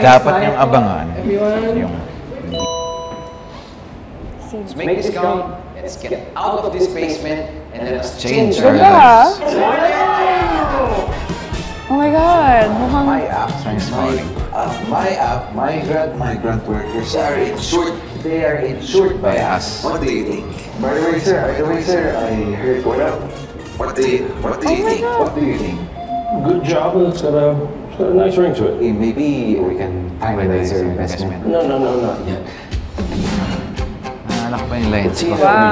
Dapat niyang abangan. Yung... Let's make this count. Let's get out of this basement and then let's change our lives. Oh my God! My app, my migrant workers are insured. They are insured by us. What do you think? By the way, sir, I heard what up. What do you think? Good job. It's got a nice ring to it. Maybe we can finalize our investment. No, not yet. Wow.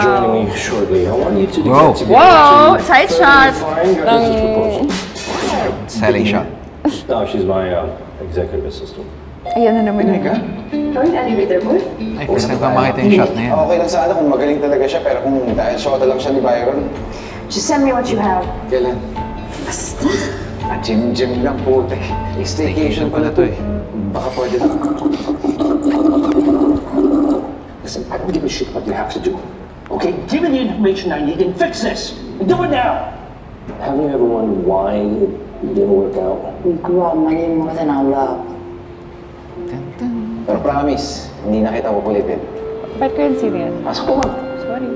Joining you shortly. I want you to get together. Whoa! Tight shot. Sally shot. No, she's my executive assistant. Ayan na naman yun. Join elevator mo? Ay, kasi nagpamakita yung shot na yan. Okay lang sana kung magaling talaga siya, pero kung dahil shota lang siya ni Byron. Just send me what you have. Kailan? Basta. Ah, gym lang po. Staycation pala to eh. Baka pwede lang. Listen, I don't give a shit what you have to do. Okay, give me the information I need and fix this. Do it now. Have you ever wondered why it didn't work out? We grew up money more than our love. But promise, hindi na kita pupulitin. But currency din. Pasok ko ba? Sorry.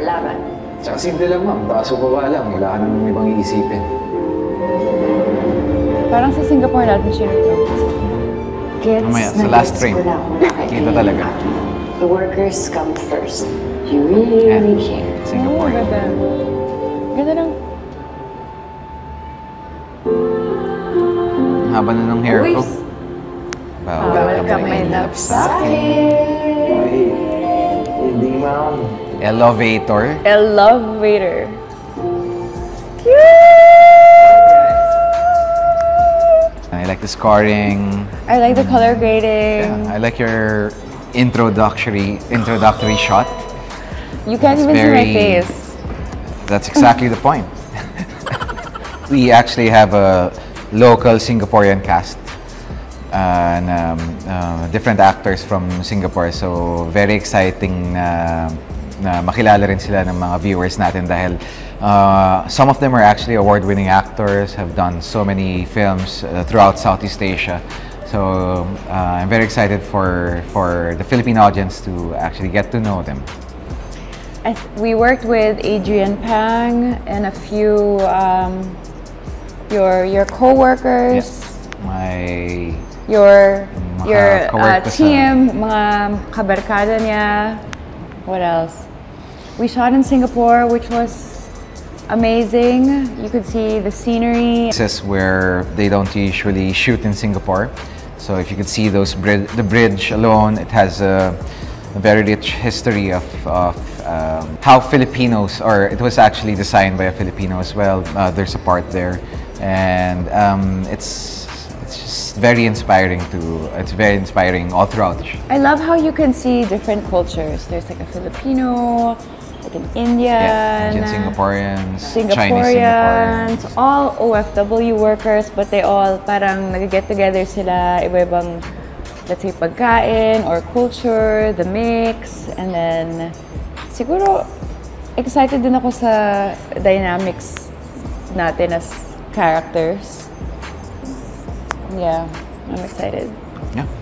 Laban. Tsaka simple lang ma'am. Baso pa ba lang. Wala ka naman ibang iisipin. Parang sa Singapore natin siya nito. Mamaya, sa last train, kita talaga. The workers come first. You really care. Singapore. Ganda lang. Haba na ng hair ko. Bawal ka may love sa akin. Hindi ma'am. Elevator. Elevator. Cute! I like the scarring. I like the color grading. Yeah, I like your introductory shot. You can't even see my face. That's exactly the point. We actually have a local Singaporean cast and different actors from Singapore. So very exciting na makilala rin sila ng mga viewers natin dahil some of them are actually award-winning actors, have done so many films throughout Southeast Asia. So I'm very excited for the Filipino audience to actually get to know them. We worked with Adrian Pang and a few your co-workers. Yes, your team, mga kabarkada niya. What else? We shot in Singapore, which was amazing. You could see the scenery. This is where they don't usually shoot in Singapore. So if you could see those the bridge alone, it has a very rich history of how Filipinos, or it was actually designed by a Filipino as well. There's a part there, and it's just very inspiring all throughout the show. I love how you can see different cultures. There's like a Filipino, like an Indian, yeah, Singaporeans, Chinese Singaporeans, all OFW workers, but they all parang nag-get together sila, iba-ibang, let's say, pagkain or culture, the mix, and then siguro excited din ako sa dynamics natin as characters. Yeah, I'm excited. Yeah.